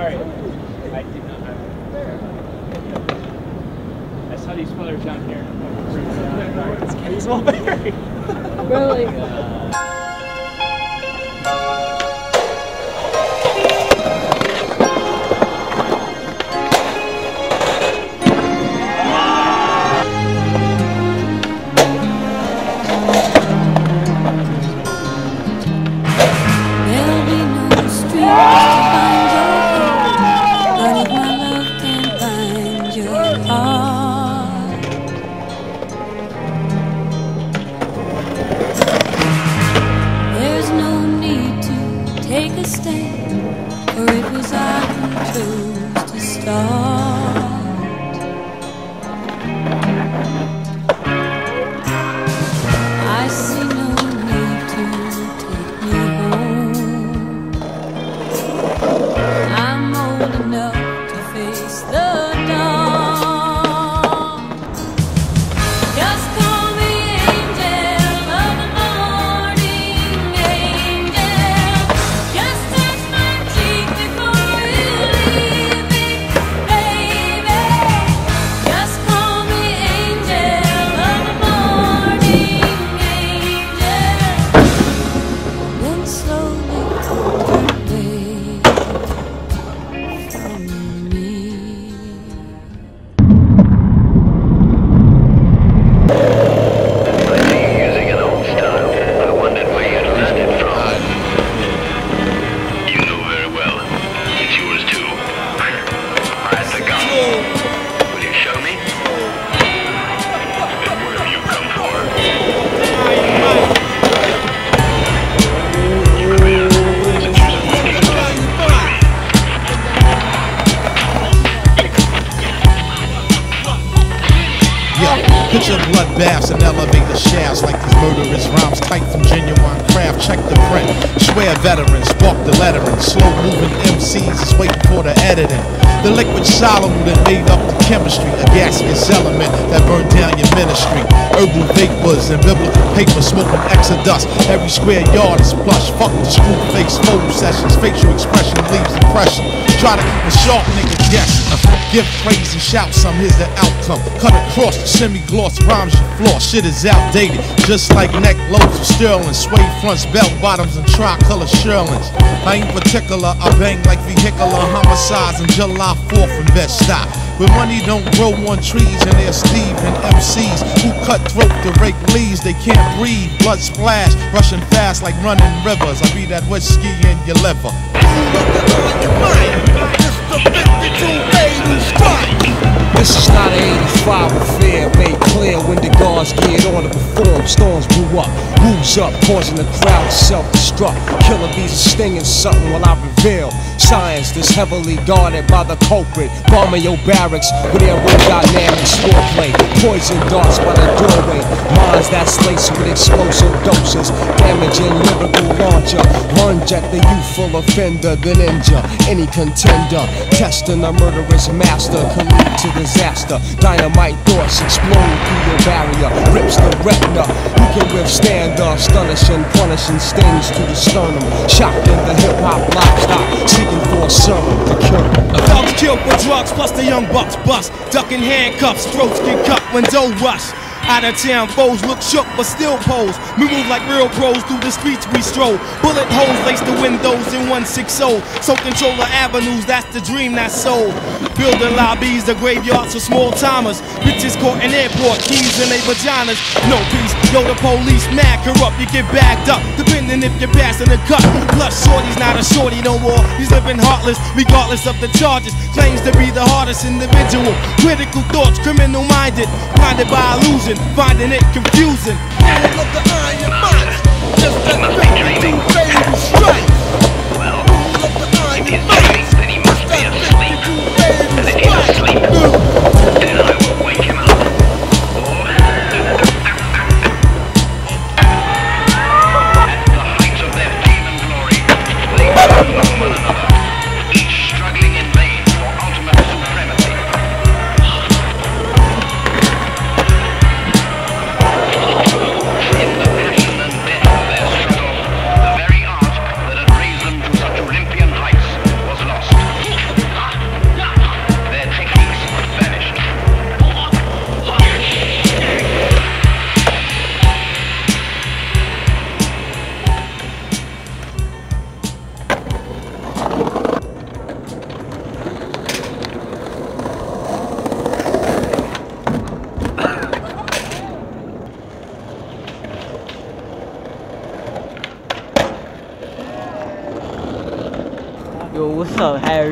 sorry. I did not have it. I saw these fellers down here. It's Kenny's Mulberry. Really? Picture bloodbaths and elevate the shafts like these murderous rhymes tight from genuine craft. Check the print, swear veterans, spark the lettering. Slow-moving MCs is waiting for the editing. The liquid solid that made up the chemistry, a gaseous element that burned down your ministry. Herbal vapors and biblical paper smoking exodus. Every square yard is plush. Fuck the screw face photo sessions. Facial expression leaves impression. Try to keep a sharp nigga guessing. Give praise and shout some, here's the outcome. Cut across the semi-gloss rhymes you floss. Shit is outdated, just like neck loads of sterling. Suede fronts, belt bottoms, and tri-color shirlings. I ain't particular, I bang like vehicular homicides on July 4th and best stop. But money don't grow on trees, and there's Steve and MCs who cut throat to rake leaves. They can't breathe, blood splash, rushing fast like running rivers. I be that whiskey in your liver. This is not an 85 affair made clear when the guards geared on to perform. Storms blew up, moves up, causing the crowd to self-destruct. Killer bees are stinging something while I reveal science that's heavily guarded by the culprit. Bombing your barracks with their real dynamic swordplay. Poison darts by the doorway. Minds that's laced with explosive doses. Damaging lyrical launcher. Lunge at the youthful offender, the ninja. Any contender, testing a murderous master can lead to disaster. Dynamite thoughts explode through your barrier. Rips the retina. Who can withstand the astonishing, punishing stings to the sternum? Shocked in the hip-hop livestock, seeking for a sermon to kill. Adults killed for drugs, plus the young bucks bust. Ducking handcuffs, throats get cut when dough rush. Out of town foes look shook but still pose. We move like real pros through the streets we stroll. Bullet holes lace the windows in 160. So control the avenues, that's the dream that's sold. Building lobbies, the graveyards for small timers. Bitches caught in airport, keys in their vaginas. No peace, yo the police mad corrupt. You get backed up, depending if you're passing the cut. Plus shorty's not a shorty no more. He's living heartless, regardless of the charges. Claims to be the hardest individual. Critical thoughts, criminal minded. Blinded by illusion, finding it confusing. Out of the iron minds, just as bad as two babies strike. Well, if he's dreaming, then he must be asleep. And if he's asleep, then I will wake him up. Or at the heights of their demon glory, they battle one another, each struggling in vain for ultimate supremacy. Lost.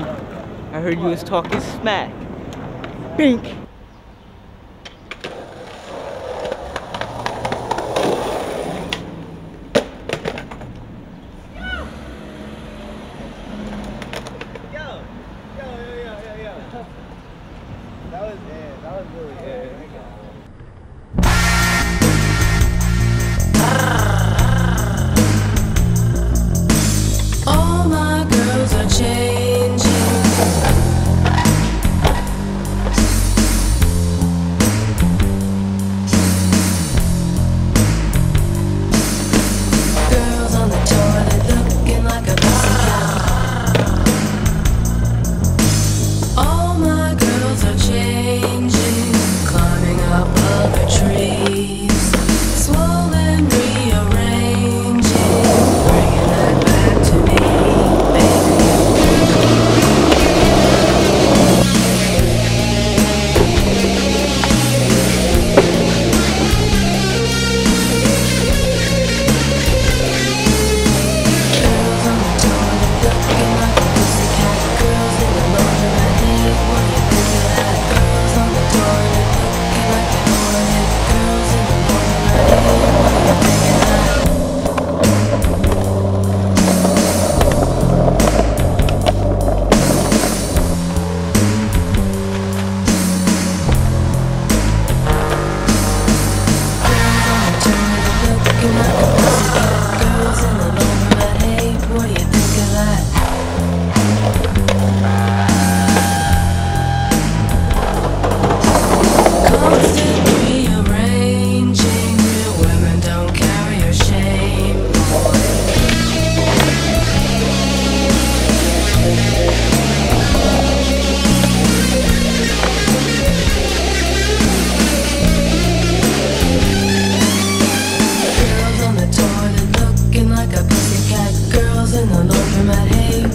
Larry. I heard you was talking smack. Bink! Yo! That was really good.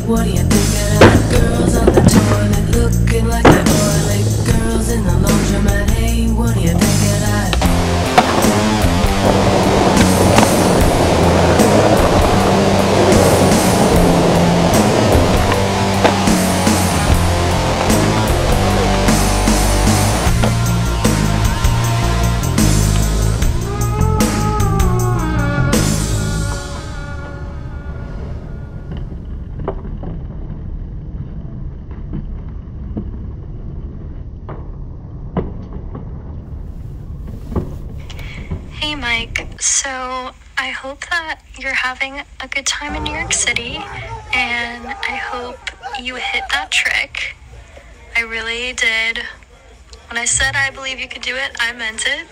What do you think of that? Girls on the toilet looking like a toilet. Girls in the laundromat, hey, what do you think of that? Hey Mike, so I hope that you're having a good time in New York City, and I hope you hit that trick. I really did. When I said I believe you could do it, I meant it.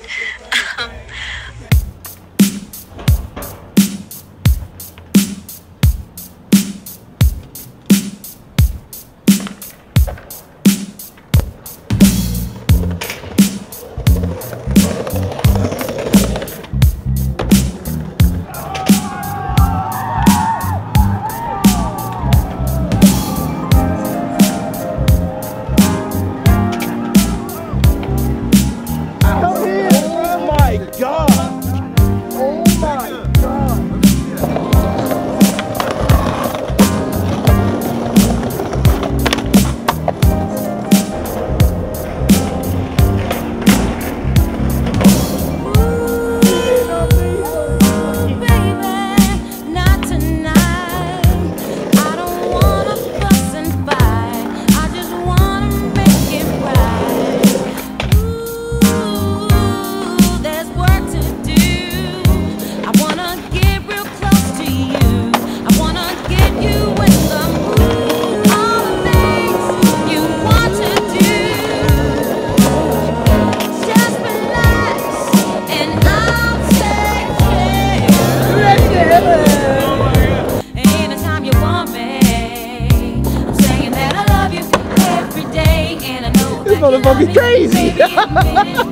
This motherfucker's crazy!